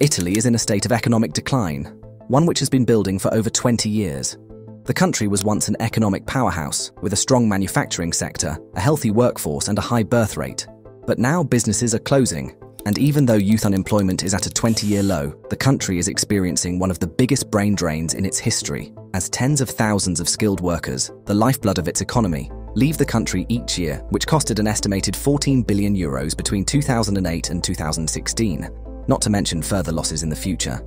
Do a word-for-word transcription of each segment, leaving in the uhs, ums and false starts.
Italy is in a state of economic decline, one which has been building for over twenty years. The country was once an economic powerhouse, with a strong manufacturing sector, a healthy workforce and a high birth rate. But now businesses are closing, and even though youth unemployment is at a twenty-year low, the country is experiencing one of the biggest brain drains in its history, as tens of thousands of skilled workers, the lifeblood of its economy, leave the country each year, which costed an estimated fourteen billion euros between two thousand eight and two thousand sixteen, not to mention further losses in the future.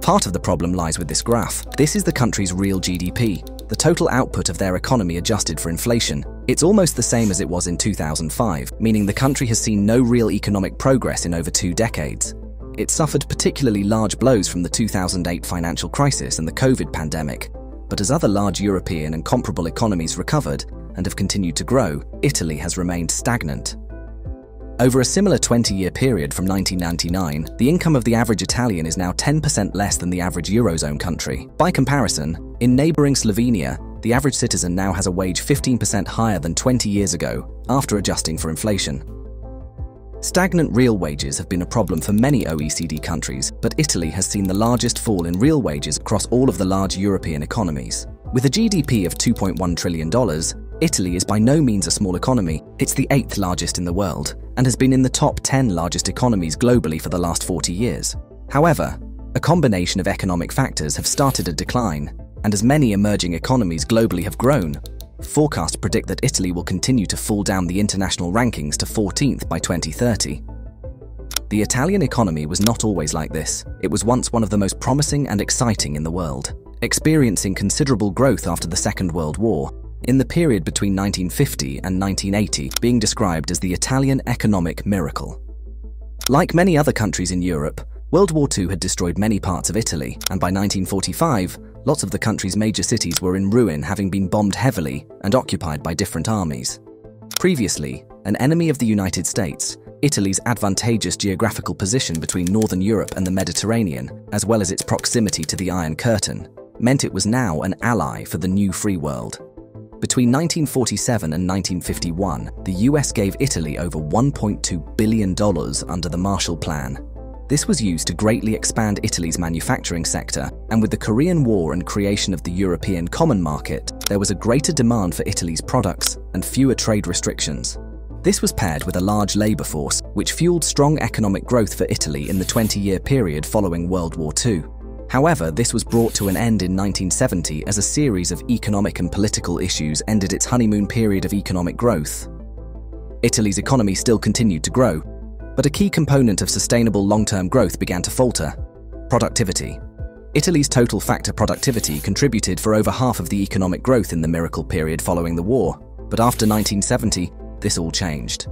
Part of the problem lies with this graph. This is the country's real G D P, the total output of their economy adjusted for inflation. It's almost the same as it was in two thousand five, meaning the country has seen no real economic progress in over two decades. It suffered particularly large blows from the two thousand eight financial crisis and the COVID pandemic. But as other large European and comparable economies recovered and have continued to grow, Italy has remained stagnant. Over a similar twenty-year period from nineteen ninety-nine, the income of the average Italian is now ten percent less than the average Eurozone country. By comparison, in neighbouring Slovenia, the average citizen now has a wage fifteen percent higher than twenty years ago, after adjusting for inflation. Stagnant real wages have been a problem for many O E C D countries, but Italy has seen the largest fall in real wages across all of the large European economies. With a G D P of two point one trillion dollars, Italy is by no means a small economy. It's the eighth largest in the world and has been in the top ten largest economies globally for the last forty years. However, a combination of economic factors have started a decline, and as many emerging economies globally have grown, forecasts predict that Italy will continue to fall down the international rankings to fourteenth by twenty thirty. The Italian economy was not always like this. It was once one of the most promising and exciting in the world, experiencing considerable growth after the Second World War, in the period between nineteen fifty and nineteen eighty, being described as the Italian economic miracle. Like many other countries in Europe, World War Two had destroyed many parts of Italy, and by nineteen forty-five, lots of the country's major cities were in ruin, having been bombed heavily and occupied by different armies. Previously, an enemy of the United States, Italy's advantageous geographical position between Northern Europe and the Mediterranean, as well as its proximity to the Iron Curtain, meant it was now an ally for the new free world. Between nineteen forty-seven and nineteen fifty-one, the U S gave Italy over one point two billion dollars under the Marshall Plan. This was used to greatly expand Italy's manufacturing sector, and with the Korean War and creation of the European Common Market, there was a greater demand for Italy's products and fewer trade restrictions. This was paired with a large labour force, which fueled strong economic growth for Italy in the twenty-year period following World War Two. However, this was brought to an end in nineteen seventy as a series of economic and political issues ended its honeymoon period of economic growth. Italy's economy still continued to grow, but a key component of sustainable long-term growth began to falter: productivity. Italy's total factor productivity contributed for over half of the economic growth in the miracle period following the war, but after nineteen seventy, this all changed.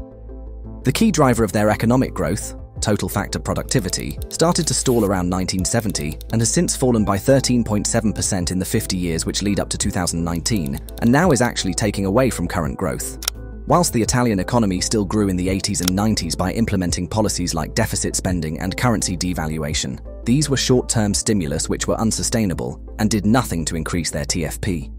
The key driver of their economic growth, total factor productivity, started to stall around nineteen seventy and has since fallen by thirteen point seven percent in the fifty years which lead up to two thousand nineteen, and now is actually taking away from current growth. Whilst the Italian economy still grew in the eighties and nineties by implementing policies like deficit spending and currency devaluation, these were short-term stimulus which were unsustainable and did nothing to increase their T F P.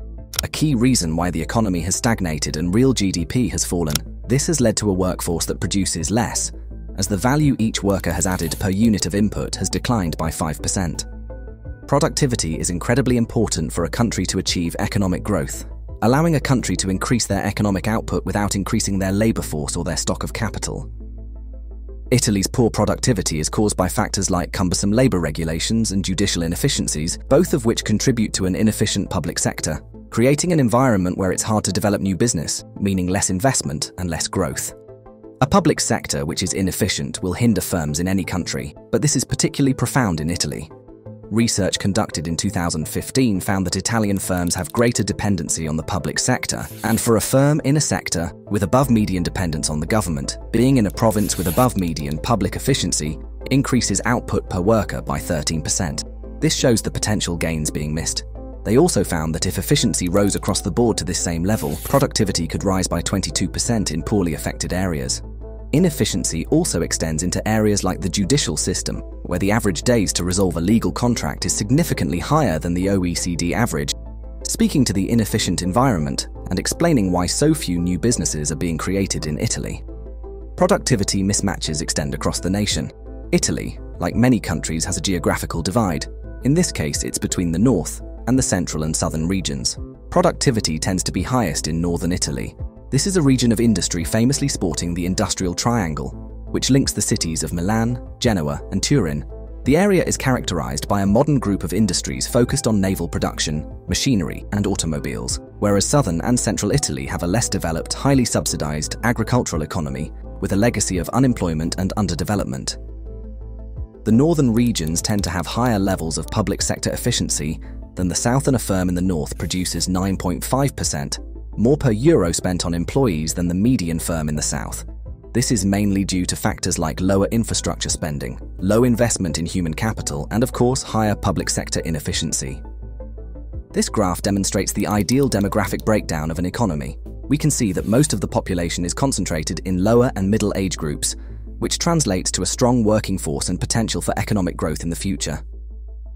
A key reason why the economy has stagnated and real G D P has fallen. This has led to a workforce that produces less, as the value each worker has added per unit of input has declined by five percent. Productivity is incredibly important for a country to achieve economic growth, allowing a country to increase their economic output without increasing their labour force or their stock of capital. Italy's poor productivity is caused by factors like cumbersome labour regulations and judicial inefficiencies, both of which contribute to an inefficient public sector, creating an environment where it's hard to develop new business, meaning less investment and less growth. A public sector which is inefficient will hinder firms in any country, but this is particularly profound in Italy. Research conducted in two thousand fifteen found that Italian firms have greater dependency on the public sector, and for a firm in a sector with above-median dependence on the government, being in a province with above-median public efficiency increases output per worker by thirteen percent. This shows the potential gains being missed. They also found that if efficiency rose across the board to this same level, productivity could rise by twenty-two percent in poorly affected areas. Inefficiency also extends into areas like the judicial system, where the average days to resolve a legal contract is significantly higher than the O E C D average, speaking to the inefficient environment and explaining why so few new businesses are being created in Italy. Productivity mismatches extend across the nation. Italy, like many countries, has a geographical divide. In this case, it's between the north and the central and southern regions. Productivity tends to be highest in northern Italy. This is a region of industry famously sporting the industrial triangle, which links the cities of Milan, Genoa, and Turin. The area is characterized by a modern group of industries focused on naval production, machinery, and automobiles, whereas southern and central Italy have a less developed, highly subsidized agricultural economy with a legacy of unemployment and underdevelopment. The northern regions tend to have higher levels of public sector efficiency than the south, and a firm in the north produces nine point five percent more per euro spent on employees than the median firm in the south. This is mainly due to factors like lower infrastructure spending, low investment in human capital, and of course, higher public sector inefficiency. This graph demonstrates the ideal demographic breakdown of an economy. We can see that most of the population is concentrated in lower and middle age groups, which translates to a strong working force and potential for economic growth in the future.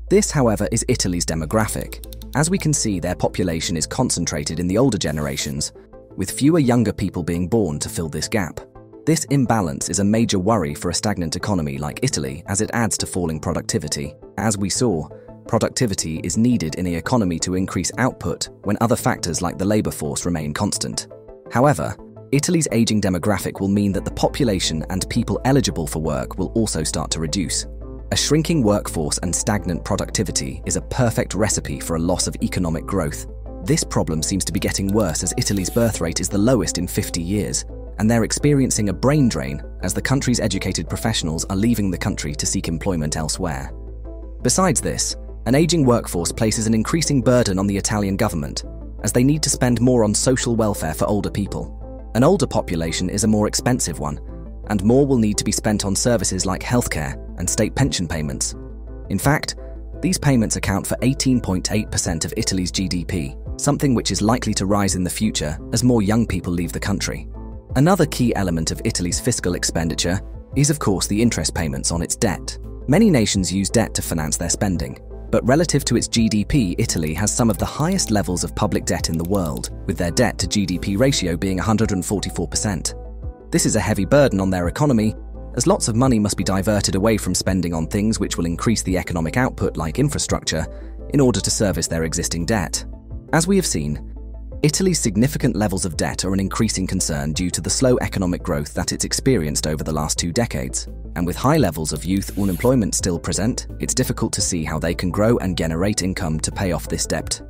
This, however, is Italy's demographic. As we can see, their population is concentrated in the older generations, with fewer younger people being born to fill this gap. This imbalance is a major worry for a stagnant economy like Italy, as it adds to falling productivity. As we saw, productivity is needed in an economy to increase output when other factors like the labor force remain constant. However, Italy's aging demographic will mean that the population and people eligible for work will also start to reduce. A shrinking workforce and stagnant productivity is a perfect recipe for a loss of economic growth. This problem seems to be getting worse, as Italy's birth rate is the lowest in fifty years. And they're experiencing a brain drain as the country's educated professionals are leaving the country to seek employment elsewhere. Besides this, an aging workforce places an increasing burden on the Italian government, as they need to spend more on social welfare for older people. An older population is a more expensive one, and more will need to be spent on services like healthcare and state pension payments. In fact, these payments account for eighteen point eight percent of Italy's G D P, something which is likely to rise in the future as more young people leave the country. Another key element of Italy's fiscal expenditure is, of course, the interest payments on its debt. Many nations use debt to finance their spending, but relative to its G D P, Italy has some of the highest levels of public debt in the world, with their debt to G D P ratio being one hundred forty-four percent. This is a heavy burden on their economy, as lots of money must be diverted away from spending on things which will increase the economic output, like infrastructure, in order to service their existing debt. As we have seen, Italy's significant levels of debt are an increasing concern due to the slow economic growth that it's experienced over the last two decades. And with high levels of youth unemployment still present, it's difficult to see how they can grow and generate income to pay off this debt.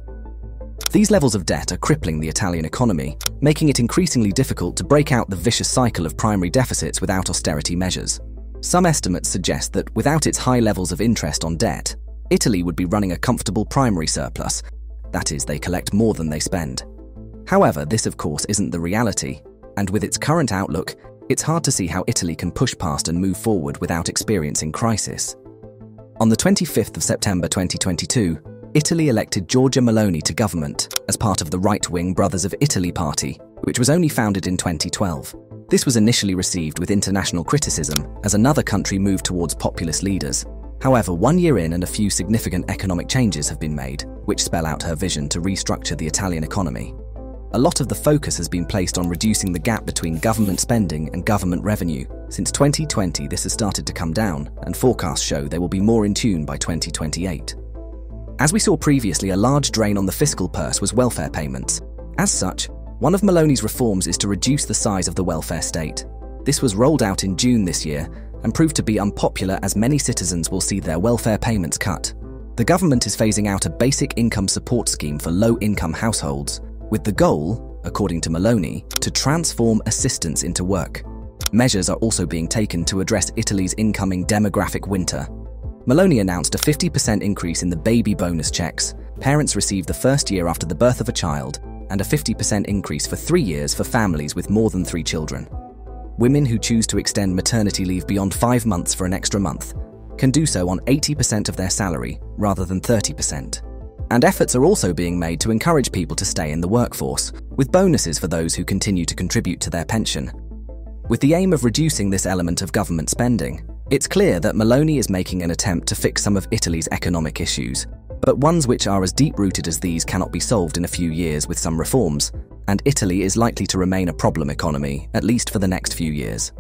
These levels of debt are crippling the Italian economy, making it increasingly difficult to break out the vicious cycle of primary deficits without austerity measures. Some estimates suggest that without its high levels of interest on debt, Italy would be running a comfortable primary surplus. That is, they collect more than they spend. However, this of course isn't the reality, and with its current outlook, it's hard to see how Italy can push past and move forward without experiencing crisis. On the twenty-fifth of September twenty twenty-two, Italy elected Giorgia Meloni to government as part of the right-wing Brothers of Italy party, which was only founded in twenty twelve. This was initially received with international criticism as another country moved towards populist leaders. However, one year in and a few significant economic changes have been made, which spell out her vision to restructure the Italian economy. A lot of the focus has been placed on reducing the gap between government spending and government revenue. Since twenty twenty, this has started to come down, and forecasts show they will be more in tune by twenty twenty-eight. As we saw previously, a large drain on the fiscal purse was welfare payments. As such, one of Meloni's reforms is to reduce the size of the welfare state. This was rolled out in June this year and proved to be unpopular, as many citizens will see their welfare payments cut. The government is phasing out a basic income support scheme for low-income households, with the goal, according to Meloni, to transform assistance into work. Measures are also being taken to address Italy's incoming demographic winter. Meloni announced a fifty percent increase in the baby bonus checks parents receive the first year after the birth of a child, and a fifty percent increase for three years for families with more than three children. Women who choose to extend maternity leave beyond five months for an extra month can do so on eighty percent of their salary rather than thirty percent. And efforts are also being made to encourage people to stay in the workforce, with bonuses for those who continue to contribute to their pension. With the aim of reducing this element of government spending, it's clear that Meloni is making an attempt to fix some of Italy's economic issues, but ones which are as deep-rooted as these cannot be solved in a few years with some reforms, and Italy is likely to remain a problem economy, at least for the next few years.